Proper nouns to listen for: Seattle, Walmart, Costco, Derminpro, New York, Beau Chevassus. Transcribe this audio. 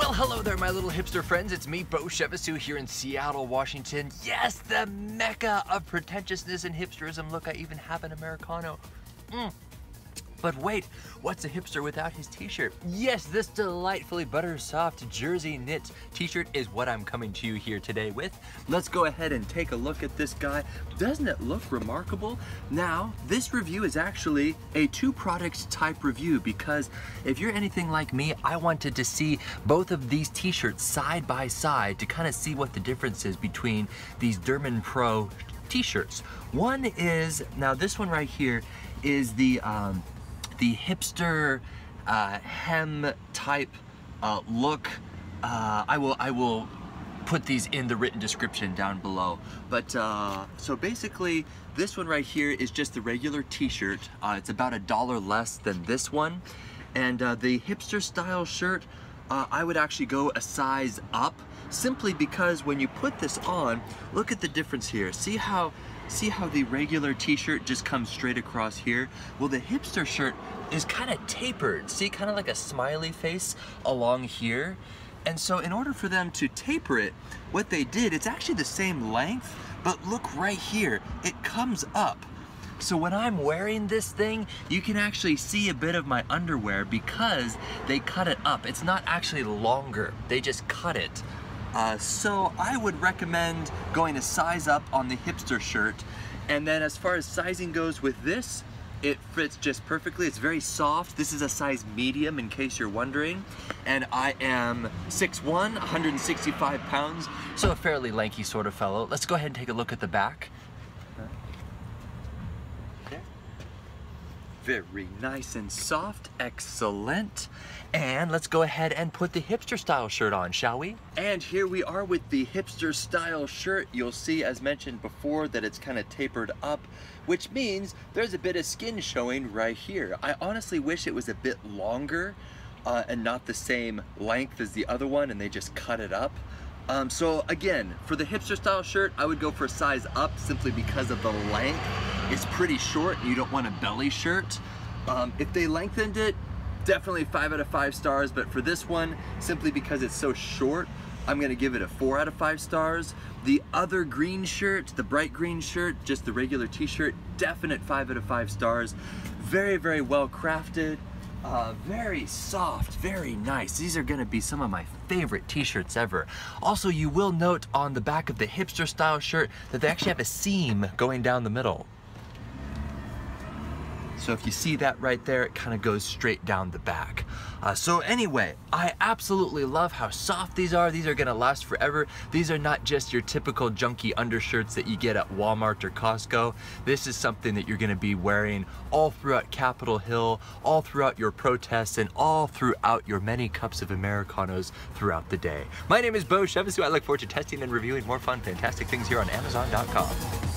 Well, hello there, my little hipster friends. It's me, Beau Chevassus, here in Seattle, Washington. Yes, the mecca of pretentiousness and hipsterism. Look, I even have an Americano. But wait, what's a hipster without his t-shirt? Yes, this delightfully butter-soft jersey knit t-shirt is what I'm coming to you here today with. Let's go ahead and take a look at this guy. Doesn't it look remarkable? Now, this review is actually a two-product type review because if you're anything like me, I wanted to see both of these t-shirts side by side to kind of see what the difference is between these Derminpro t-shirts. One is, now this one right here is the hipster hem type look. I will put these in the written description down below. But so basically, this one right here is just the regular t-shirt. It's about $1 less than this one. And the hipster style shirt, I would actually go a size up, simply because when you put this on, look at the difference here. See how the regular t-shirt just comes straight across here? Well, the hipster shirt is kind of tapered. See, kind of like a smiley face along here. And so in order for them to taper it, what they did, it's actually the same length, but look right here, it comes up. So when I'm wearing this thing, you can actually see a bit of my underwear because they cut it up. It's not actually longer, they just cut it. So I would recommend going a size up on the hipster shirt. And then as far as sizing goes with this, it fits just perfectly. It's very soft. This is a size medium in case you're wondering. And I am 6'1", 165 pounds. So a fairly lanky sort of fellow. Let's go ahead and take a look at the back. Very nice and soft, excellent. And let's go ahead and put the hipster style shirt on, shall we? And here we are with the hipster style shirt. You'll see, as mentioned before, that it's kind of tapered up, which means there's a bit of skin showing right here. I honestly wish it was a bit longer and not the same length as the other one and they just cut it up. So again, for the hipster style shirt, I would go for a size up simply because of the length. It's pretty short, you don't want a belly shirt. If they lengthened it, definitely 5 out of 5 stars, but for this one, simply because it's so short, I'm gonna give it a 4 out of 5 stars. The other green shirt, the bright green shirt, just the regular t-shirt, definite 5 out of 5 stars. Very, very well crafted, very soft, very nice. These are gonna be some of my favorite t-shirts ever. Also, you will note on the back of the hipster style shirt that they actually have a seam going down the middle. So if you see that right there, it kind of goes straight down the back. So anyway, I absolutely love how soft these are. These are gonna last forever. These are not just your typical junky undershirts that you get at Walmart or Costco. This is something that you're gonna be wearing all throughout Capitol Hill, all throughout your protests, and all throughout your many cups of Americanos throughout the day. My name is Beau Chevassus. I look forward to testing and reviewing more fun, fantastic things here on Amazon.com.